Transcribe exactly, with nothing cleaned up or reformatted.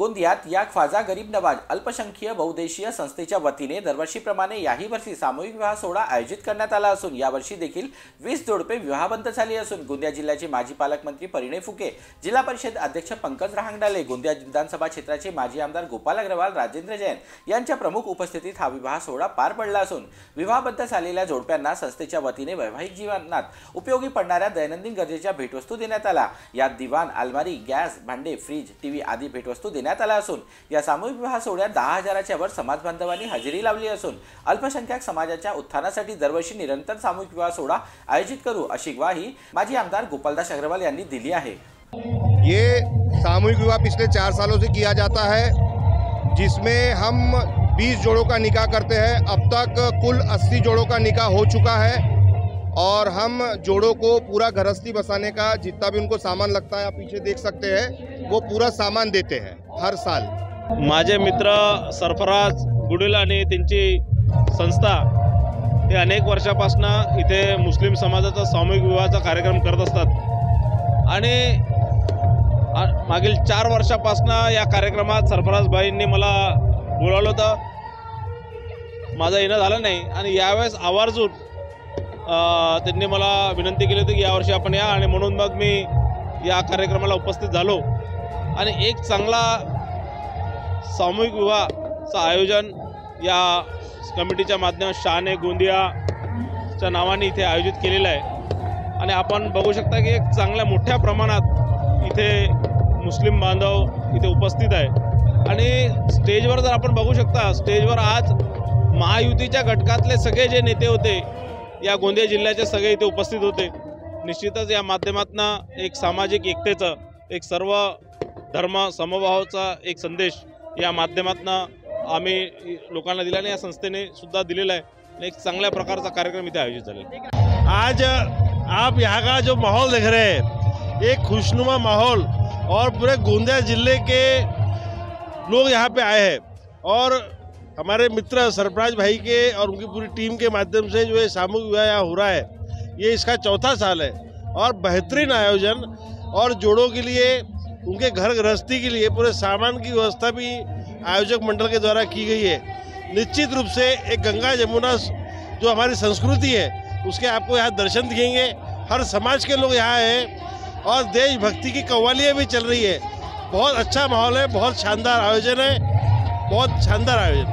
गोंदियात या ख्वाजा गरीब नवाज अल्पसंख्य बहुदेशीय संस्थेच्या वतीने दरवर्षीप्रमाणे याही वर्षी सामूहिक विवाह सोहळा आयोजित करण्यात आला असून यावर्षी देखील वीस जोडपे विवाहबंध झाली असून गोंदिया जिल्ह्याचे माजी पालकमंत्री परिणय फुके, जिल्हा परिषद अध्यक्ष पंकज रांगडाले, गोंदिया विधानसभा क्षेत्राचे माजी आमदार गोपाळ अग्रवाल, राजेन्द्र जैन यांच्या प्रमुख उपस्थितीत हा विवाह सोहळा पार पडला असून विवाहबद्ध झालेल्या जोडप्यांना संस्थेच्या वतीने वैवाहिक जीवनात उपयोगी पडणाऱ्या दैनंदिन गरजेच्या भेटवस्तू देण्यात आल्या। यात दिवाण, अलमारी, गॅस, भांडे, फ्रीज, टीव्ही आदी भेटवस्तू देण्यात आल्या असून या सामूहिक विवाह सोहळ्यात दहा हजाराच्या वर समाज बांधवांनी हजेरी लावली असून अल्पसंख्याक समाजाच्या उत्थानासाठी दरवर्षी निरंतर सामूहिक विवाह सोहळा आयोजित करू अशी ग्वाही माजी आमदार गोपालदास अग्रवाल यांनी दिली आहे। ये सामूहिक विवाह पिछले चार सालों से किया जाता है, जिसमें हम बीस जोड़ों का निकाह करते हैं। अब तक कुल अस्सी जोड़ों का निकाह हो चुका है और हम जोड़ों को पूरा गृहस्थी बसाने का जितना भी उनको सामान लगता है, आप पीछे देख सकते हैं, वो पूरा सामान देते हैं हर साल। माझे मित्र सरफराज गुडीलाने त्यांची संस्था ते अनेक वर्षापासून इथे मुस्लिम समाजाचा सामूहिक विवाहाचा कार्यक्रम करत असतात आणि मागील चार वर्षापासून या कार्यक्रमात सरफराज भाईंनी मला बोलावलं होतं, माझं येणं झालं नाही आणि यावेळेस आवर्जून त्यांनी मला विनंती केली होती की यावर्षी आपण या, आणि म्हणून मग मी या कार्यक्रमाला उपस्थित झालो आणि एक चांगला सामूहिक विवाहाचं आयोजन या कमिटीच्या माध्यमातून शाने गोंदियाच्या नावाने इथे आयोजित केलेलं आहे आणि आपण बघू शकता की एक चांगल्या मोठ्या प्रमाणात इथे मुस्लिम बांधव इथे उपस्थित आहे आणि स्टेजवर जर आपण बघू शकता, स्टेजवर आज महायुतीच्या घटकातले सगळे जे नेते होते या गोंदिया जिल्ह्याचे सगळे इथे उपस्थित होते। निश्चितच या माध्यमातून एक सामाजिक एकतेचा, एक सर्व धर्म समभावाचा एक संदेश या माध्यमातून आम्ही लोकांना दिला आणि या संस्थेने सुद्धा दिलेला आहे। एक चांगल्या प्रकारचा कार्यक्रम इथे आयोजित झाला। आज आप यहाँ का जो माहौल देख रहे हैं, एक खुशनुमा माहौल, और पूरे गोंदिया ज़िले के लोग यहाँ पे आए हैं और हमारे मित्र सरप्राइज भाई के और उनकी पूरी टीम के माध्यम से जो ये सामूहिक विवाह यहाँ हो रहा है, ये इसका चौथा साल है और बेहतरीन आयोजन और जोड़ों के लिए उनके घर गृहस्थी के लिए पूरे सामान की व्यवस्था भी आयोजक मंडल के द्वारा की गई है। निश्चित रूप से एक गंगा यमुना जो हमारी संस्कृति है उसके आपको यहाँ दर्शन दिखेंगे। हर समाज के लोग यहाँ हैं और देशभक्ति की कव्वालियाँ भी चल रही है। बहुत अच्छा माहौल है, बहुत शानदार आयोजन है, बहुत शानदार आयोजन है।